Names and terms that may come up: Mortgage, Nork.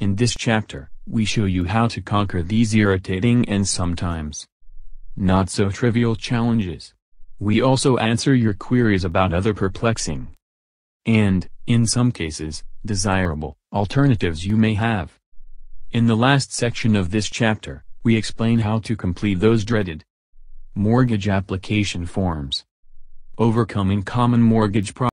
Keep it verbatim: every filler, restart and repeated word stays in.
In this chapter, we show you how to conquer these irritating and sometimes not so trivial challenges. We also answer your queries about other perplexing and, in some cases, desirable alternatives you may have. In the last section of this chapter, we explain how to complete those dreaded mortgage application forms. Overcoming common mortgage problems.